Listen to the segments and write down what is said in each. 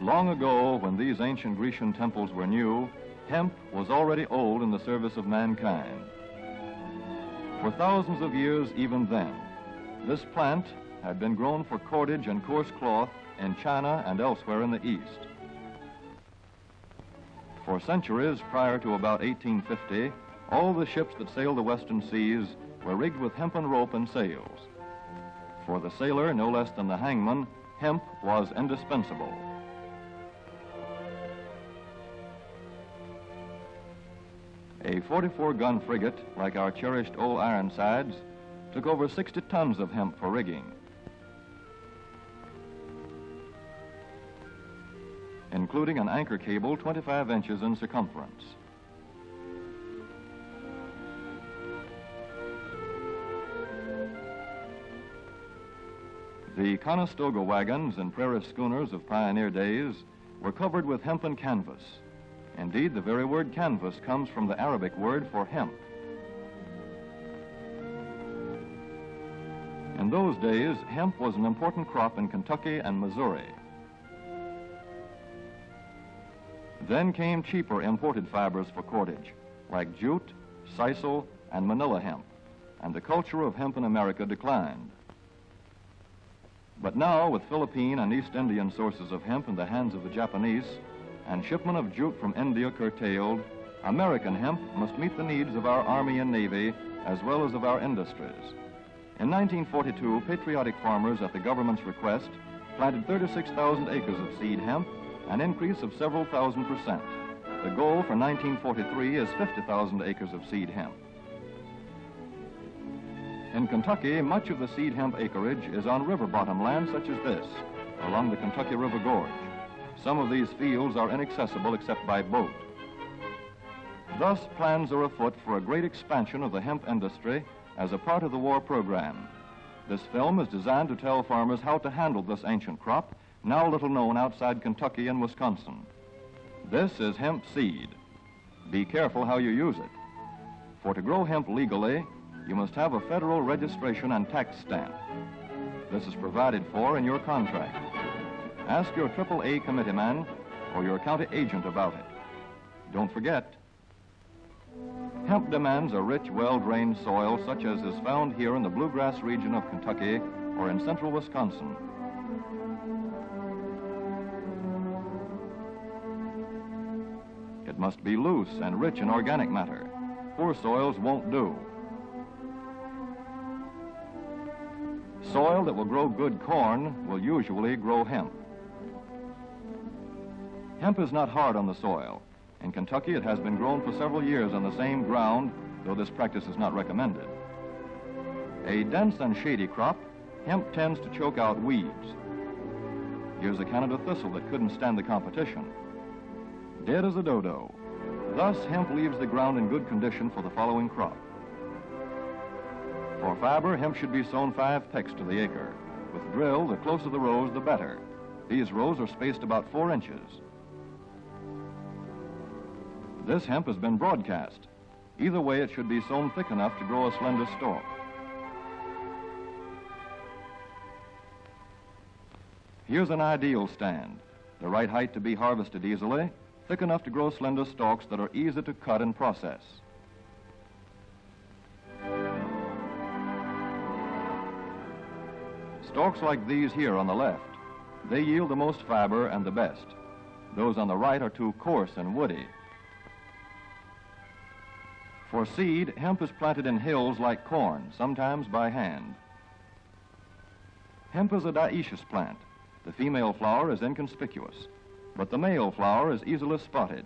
Long ago, when these ancient Grecian temples were new, hemp was already old in the service of mankind. For thousands of years even then, this plant had been grown for cordage and coarse cloth in China and elsewhere in the East. For centuries prior to about 1850, all the ships that sailed the western seas were rigged with hempen rope and sails. For the sailor, no less than the hangman, hemp was indispensable. A 44-gun frigate, like our cherished old Ironsides, took over 60 tons of hemp for rigging. Including an anchor cable 25 inches in circumference. The Conestoga wagons and prairie schooners of pioneer days were covered with hempen canvas. Indeed, the very word canvas comes from the Arabic word for hemp. In those days, hemp was an important crop in Kentucky and Missouri. Then came cheaper imported fibers for cordage, like jute, sisal, and manila hemp, and the culture of hemp in America declined. But now, with Philippine and East Indian sources of hemp in the hands of the Japanese, and shipment of jute from India curtailed, American hemp must meet the needs of our Army and Navy, as well as of our industries. In 1942, patriotic farmers, at the government's request, planted 36,000 acres of seed hemp, an increase of several thousand %. The goal for 1943 is 50,000 acres of seed hemp. In Kentucky, much of the seed hemp acreage is on river bottom land such as this, along the Kentucky River Gorge. Some of these fields are inaccessible except by boat. Thus, plans are afoot for a great expansion of the hemp industry as a part of the war program. This film is designed to tell farmers how to handle this ancient crop, now little known outside Kentucky and Wisconsin. This is hemp seed. Be careful how you use it. For to grow hemp legally, you must have a federal registration and tax stamp. This is provided for in your contract. Ask your AAA committeeman or your county agent about it. Don't forget, hemp demands a rich, well-drained soil such as is found here in the bluegrass region of Kentucky or in central Wisconsin. It must be loose and rich in organic matter. Poor soils won't do. Soil that will grow good corn will usually grow hemp. Hemp is not hard on the soil. In Kentucky, it has been grown for several years on the same ground, though this practice is not recommended. A dense and shady crop, hemp tends to choke out weeds. Here's a Canada thistle that couldn't stand the competition. Dead as a dodo. Thus, hemp leaves the ground in good condition for the following crop. For fiber, hemp should be sown 5 pecks to the acre. With drill, the closer the rows, the better. These rows are spaced about 4 inches. This hemp has been broadcast. Either way, it should be sown thick enough to grow a slender stalk. Here's an ideal stand. The right height to be harvested easily, thick enough to grow slender stalks that are easy to cut and process. Stalks like these here on the left, they yield the most fiber and the best. Those on the right are too coarse and woody. For seed, hemp is planted in hills like corn, sometimes by hand. Hemp is a dioecious plant. The female flower is inconspicuous, but the male flower is easily spotted.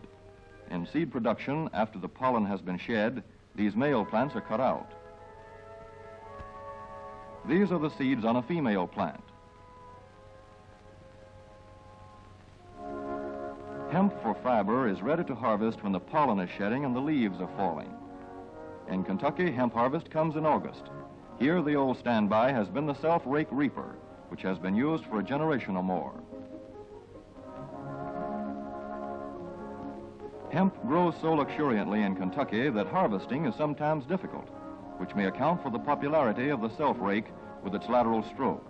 In seed production, after the pollen has been shed, these male plants are cut out. These are the seeds on a female plant. Hemp for fiber is ready to harvest when the pollen is shedding and the leaves are falling. In Kentucky, hemp harvest comes in August. Here, the old standby has been the self-rake reaper, which has been used for a generation or more. Hemp grows so luxuriantly in Kentucky that harvesting is sometimes difficult, which may account for the popularity of the self-rake with its lateral stroke.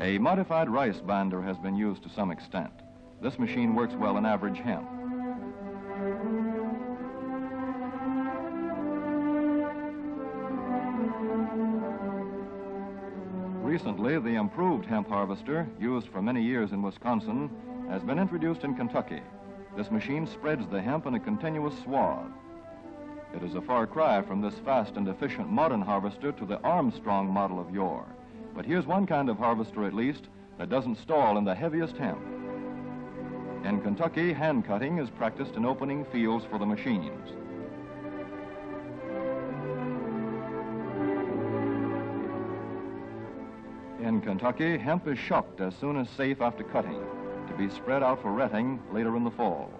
A modified rice binder has been used to some extent. This machine works well in average hemp. Recently, the improved hemp harvester, used for many years in Wisconsin, has been introduced in Kentucky. This machine spreads the hemp in a continuous swath. It is a far cry from this fast and efficient modern harvester to the Armstrong model of yore. But here's one kind of harvester, at least, that doesn't stall in the heaviest hemp. In Kentucky, hand cutting is practiced in opening fields for the machines. In Kentucky, hemp is shucked as soon as safe after cutting, to be spread out for retting later in the fall.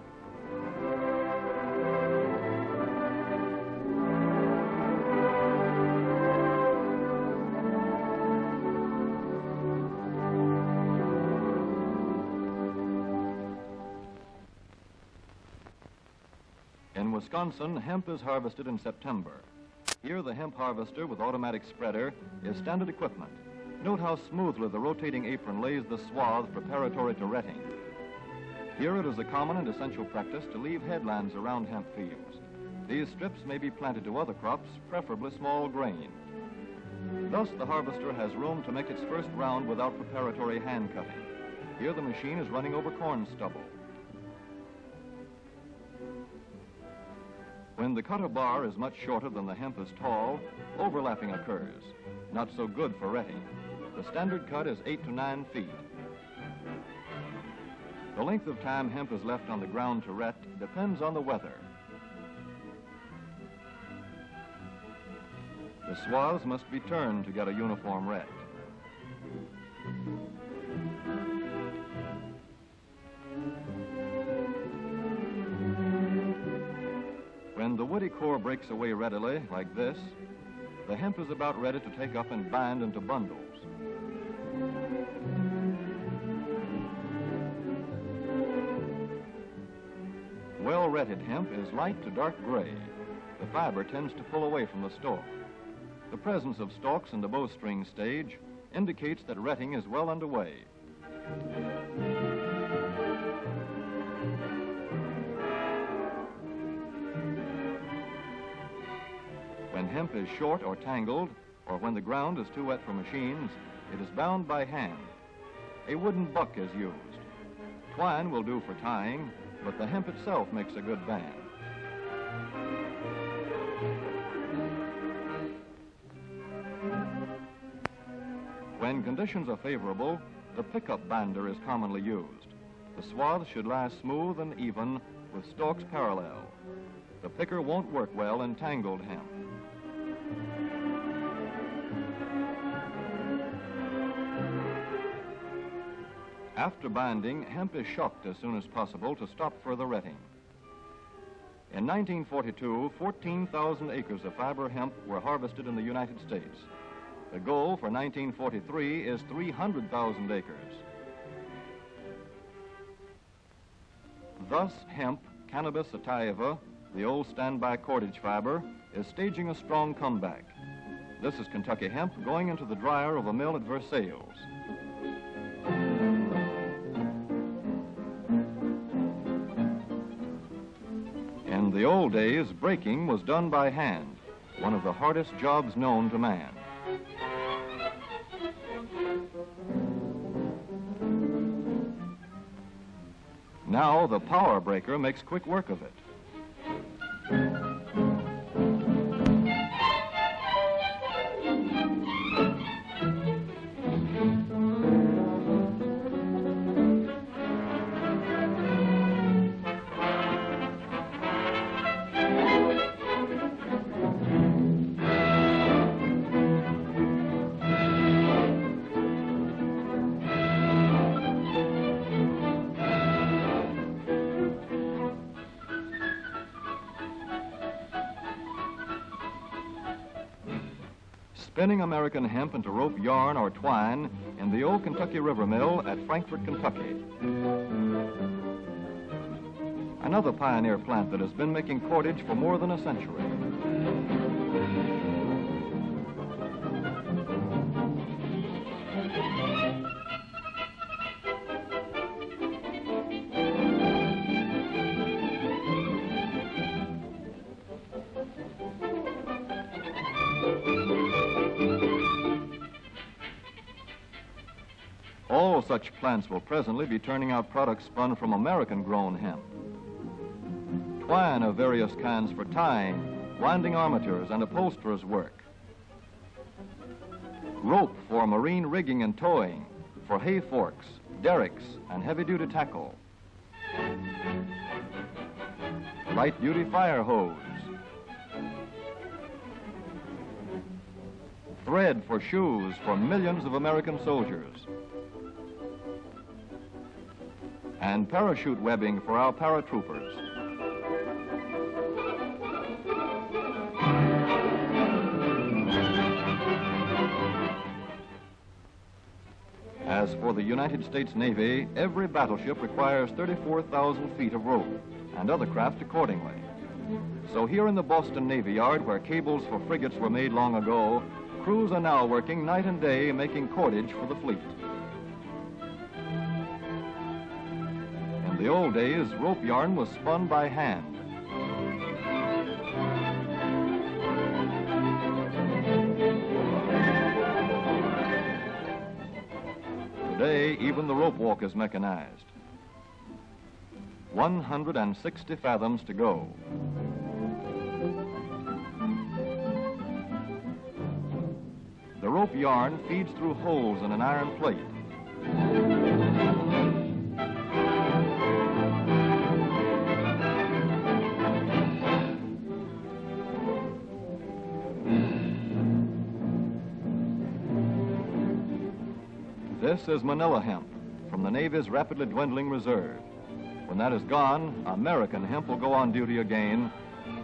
In Wisconsin, hemp is harvested in September. Here, the hemp harvester with automatic spreader is standard equipment. Note how smoothly the rotating apron lays the swath preparatory to retting. Here it is a common and essential practice to leave headlands around hemp fields. These strips may be planted to other crops, preferably small grain. Thus, the harvester has room to make its first round without preparatory hand cutting. Here the machine is running over corn stubble. When the cutter bar is much shorter than the hemp is tall, overlapping occurs. Not so good for retting. The standard cut is 8 to 9 feet. The length of time hemp is left on the ground to ret depends on the weather. The swaths must be turned to get a uniform ret. When the woody core breaks away readily, like this, the hemp is about ready to take up and bind into bundles. Well-retted hemp is light to dark gray. The fiber tends to pull away from the stalk. The presence of stalks in the bowstring stage indicates that retting is well underway. Hemp is short or tangled, or when the ground is too wet for machines, it is bound by hand. A wooden buck is used. Twine will do for tying, but the hemp itself makes a good band. When conditions are favorable, the pickup binder is commonly used. The swath should lie smooth and even, with stalks parallel. The picker won't work well in tangled hemp. After binding, hemp is shucked as soon as possible to stop further retting. In 1942, 14,000 acres of fiber hemp were harvested in the United States. The goal for 1943 is 300,000 acres. Thus, hemp, cannabis sativa, the old standby cordage fiber, is staging a strong comeback. This is Kentucky hemp going into the dryer of a mill at Versailles. In the old days, breaking was done by hand, one of the hardest jobs known to man. Now the power breaker makes quick work of it. Spinning American hemp into rope yarn or twine in the old Kentucky River Mill at Frankfort, Kentucky. Another pioneer plant that has been making cordage for more than a century. All such plants will presently be turning out products spun from American-grown hemp. Twine of various kinds for tying, winding armatures and upholsterer's work. Rope for marine rigging and towing, for hay forks, derricks, and heavy-duty tackle. Light-duty fire hose. Thread for shoes for millions of American soldiers. And parachute webbing for our paratroopers. As for the United States Navy, every battleship requires 34,000 feet of rope and other craft accordingly. So here in the Boston Navy Yard, where cables for frigates were made long ago, crews are now working night and day making cordage for the fleet. In the old days, rope yarn was spun by hand. Today, even the rope walk is mechanized. 160 fathoms to go. The rope yarn feeds through holes in an iron plate. This is Manila hemp from the Navy's rapidly dwindling reserve. When that is gone, American hemp will go on duty again.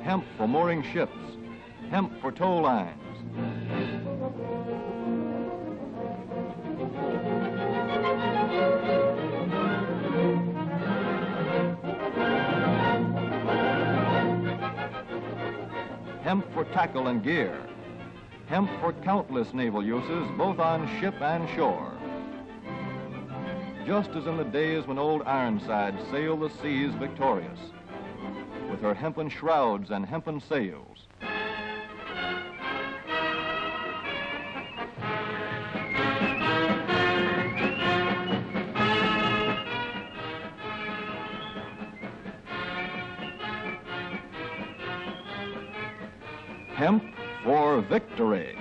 Hemp for mooring ships, hemp for tow lines. Hemp for tackle and gear. Hemp for countless naval uses, both on ship and shore. Just as in the days when old Ironsides sailed the seas victorious, with her hempen shrouds and hempen sails. Hemp for victory.